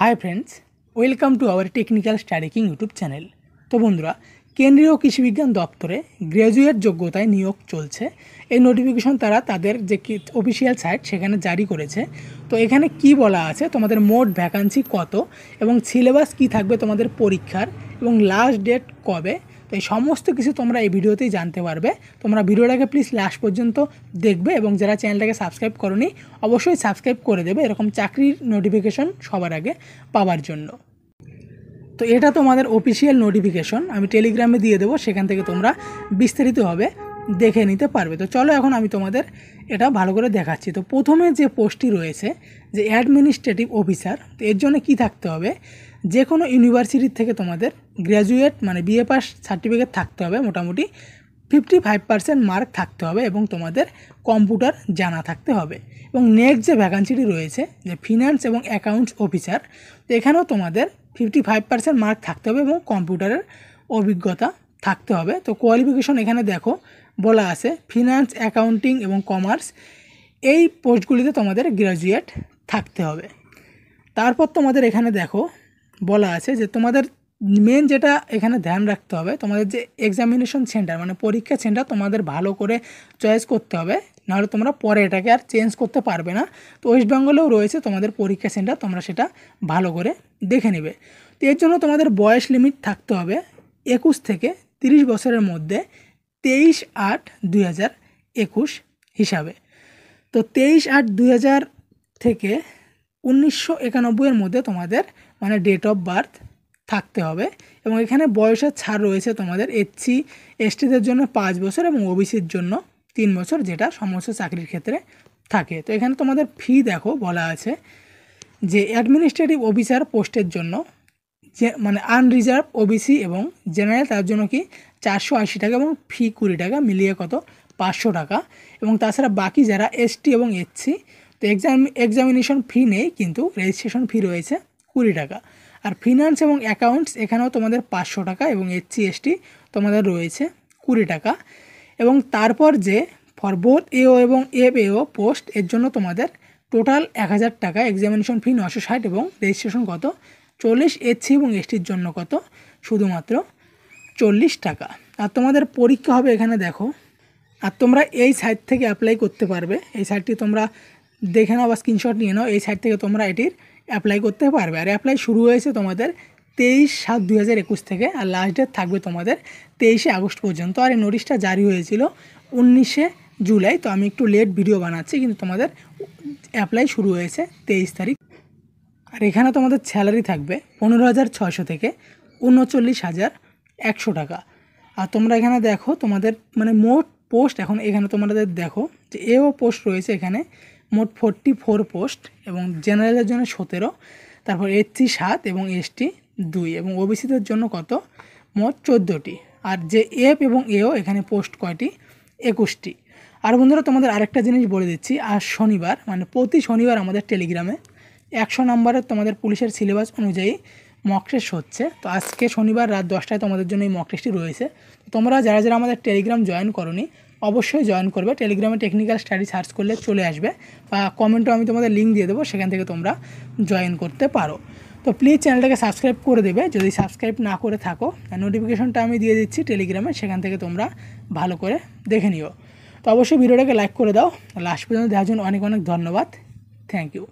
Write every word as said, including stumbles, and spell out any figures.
Hi friends welcome to our technical study king YouTube channel. तो बंधुरा केंद्रीय कृषि विज्ञान दफ्तरे ग्रेजुएट योग्यताय नियोग चलছে। এই নোটিফিকেশন তারা তাদের যে অফিশিয়াল সাইট সেখানে জারি করেছে। তো এখানে কি বলা আছে, তোমাদের মোট ভ্যাকান্সি কত এবং সিলেবাস কি থাকবে তোমাদের পরীক্ষার এবং লাস্ট ডেট কবে, তো এই সমস্ত কিছু তোমরা এই ভিডিওতেই জানতে পারবে। তোমরা ভিডিওটাকে প্লিজ লাস্ট পর্যন্ত দেখবে এবং যারা চ্যানেলটাকে সাবস্ক্রাইব করোনি অবশ্যই সাবস্ক্রাইব করে দেবে এরকম চাকরির নোটিফিকেশন সবার আগে পাওয়ার জন্য। তো এটা তোমাদের অফিশিয়াল নোটিফিকেশন, আমি টেলিগ্রামে দিয়ে দেবো, সেখান থেকে তোমরা বিস্তারিতভাবে দেখে নিতে পারবে। তো চলো এখন আমি তোমাদের এটা ভালো করে দেখাচ্ছি। তো প্রথমে যে পোস্টটি রয়েছে যে অ্যাডমিনিস্ট্রেটিভ অফিসার, তো এর জন্য কী থাকতে হবে, যে কোনো ইউনিভার্সিটি থেকে তোমাদের গ্র্যাজুয়েট মানে বিএ পাস সার্টিফিকেট থাকতে হবে, মোটামুটি ফিফটি ফাইভ পার্সেন্ট মার্ক থাকতে হবে এবং তোমাদের কম্পিউটার জানা থাকতে হবে। এবং নেক্সট যে ভ্যাকান্সিটি রয়েছে যে ফিনান্স এবং অ্যাকাউন্টস অফিসার, তো এখানেও তোমাদের ফিফটি ফাইভ পার্সেন্ট মার্ক থাকতে হবে এবং কম্পিউটারের অভিজ্ঞতা থাকতে হবে। তো কোয়ালিফিকেশন এখানে দেখো বলা আছে ফিনান্স, অ্যাকাউন্টিং এবং কমার্স, এই পোস্টগুলিতে তোমাদের গ্র্যাজুয়েট থাকতে হবে। তারপর তোমাদের এখানে দেখো বলা আছে যে তোমাদের মেন যেটা এখানে ধ্যান রাখতে হবে, তোমাদের যে এক্সামিনেশন সেন্টার মানে পরীক্ষা সেন্টার তোমাদের ভালো করে চয়েস করতে হবে, নাহলে তোমরা পরে এটাকে আর চেঞ্জ করতে পারবে না। তো ওয়েস্ট বেঙ্গলেও রয়েছে তোমাদের পরীক্ষা সেন্টার, তোমরা সেটা ভালো করে দেখে নেবে। তো এর জন্য তোমাদের বয়স লিমিট থাকতে হবে একুশ থেকে তিরিশ বছরের মধ্যে, তেইশ আট দুই হাজার একুশ হিসাবে। তো তেইশ আট দুই হাজার থেকে উনিশশো একানব্বইয়ের মধ্যে তোমাদের মানে ডেট অফ বার্থ থাকতে হবে। এবং এখানে বয়সের ছাড় রয়েছে তোমাদের এসসি এসটিদের জন্য পাঁচ বছর এবং ওবিসির জন্য তিন বছর, যেটা সমস্ত চাকরির ক্ষেত্রে থাকে। তো এখানে তোমাদের ফি দেখো বলা আছে যে অ্যাডমিনিস্ট্রেটিভ অফিসার পোস্টের জন্য যে মানে আনরিজার্ভ ওবিসি এবং জেনারেল তার জন্য কি চারশো আশি টাকা এবং ফি কুড়ি টাকা, মিলিয়ে কত পাঁচশো টাকা। এবং তাছাড়া বাকি যারা এসটি এবং এসসি তো এক্সাম এক্সামিনেশন ফি নেই, কিন্তু রেজিস্ট্রেশন ফি রয়েছে কুড়ি টাকা। আর ফিনান্স এবং অ্যাকাউন্টস এখানেও তোমাদের পাঁচশো টাকা এবং এসসি এসটি তোমাদের রয়েছে কুড়ি টাকা। এবং তারপর যে ফর বোথ এও এবং এফ এও পোস্ট, এর জন্য তোমাদের টোটাল এক হাজার টাকা, এক্সামিনেশন ফি নশো ষাট এবং রেজিস্ট্রেশন কত চল্লিশ, এসসি এবং এসটির জন্য কত শুধুমাত্র চল্লিশ টাকা। আর তোমাদের পরীক্ষা হবে এখানে দেখো, আর তোমরা এই সাইট থেকে অ্যাপ্লাই করতে পারবে, এই সাইটটি তোমরা দেখে নাও বা স্ক্রিনশট নিয়ে নাও, এই সাইট থেকে তোমরা এটির অ্যাপ্লাই করতে পারবে। আর অ্যাপ্লাই শুরু হয়েছে তোমাদের তেইশ সাত দুই হাজার একুশ থেকে আর লাস্ট ডেট থাকবে তোমাদের তেইশে আগস্ট পর্যন্ত। আর এই নোটিশটা জারি হয়েছিল উনিশে জুলাই, তো আমি একটু লেট ভিডিও বানাচ্ছি, কিন্তু তোমাদের অ্যাপ্লাই শুরু হয়েছে তেইশ তারিখ। আর এখানে তোমাদের স্যালারি থাকবে পনেরো হাজার ছয়শো থেকে উনচল্লিশ হাজার একশো টাকা। আর তোমরা এখানে দেখো তোমাদের মানে মোট পোস্ট, এখন এখানে তোমাদের দেখো যে এও পোস্ট রয়েছে এখানে মোট ফোরটি ফোর পোস্ট এবং জেনারেলের জন্য সতেরো, তারপর এসসি সাত এবং এসটি দুই এবং ওবিসিদের জন্য কত মোট চোদ্দোটি। আর যে এফ এবং এও এখানে পোস্ট কয়টি একুশটি। আর বন্ধুরা তোমাদের আরেকটা জিনিস বলে দিচ্ছি, আর শনিবার মানে প্রতি শনিবার আমাদের টেলিগ্রামে একশো নম্বরের তোমাদের পুলিশের সিলেবাস অনুযায়ী মক টেস্ট হচ্ছে। তো আজকে শনিবার রাত দশটায় তোমাদের জন্য এই মক টেস্টটি রয়েছে। তোমরা যারা যারা আমাদের টেলিগ্রাম জয়েন করোনি অবশ্যই জয়েন করবে, টেলিগ্রামে টেকনিক্যাল স্টাডি সার্চ করলে চলে আসবে বা কমেন্টও আমি তোমাদের লিঙ্ক দিয়ে দেবো, সেখান থেকে তোমরা জয়েন করতে পারো। তো প্লিজ চ্যানেলটাকে সাবস্ক্রাইব করে দেবে যদি সাবস্ক্রাইব না করে থাকো, আর নোটিফিকেশনটা আমি দিয়ে দিচ্ছি টেলিগ্রামে, সেখান থেকে তোমরা ভালো করে দেখে নিও। তো অবশ্যই ভিডিওটাকে লাইক করে দাও। লাস্ট পর্যন্ত দেখার জন্য অনেক অনেক ধন্যবাদ, থ্যাংক ইউ।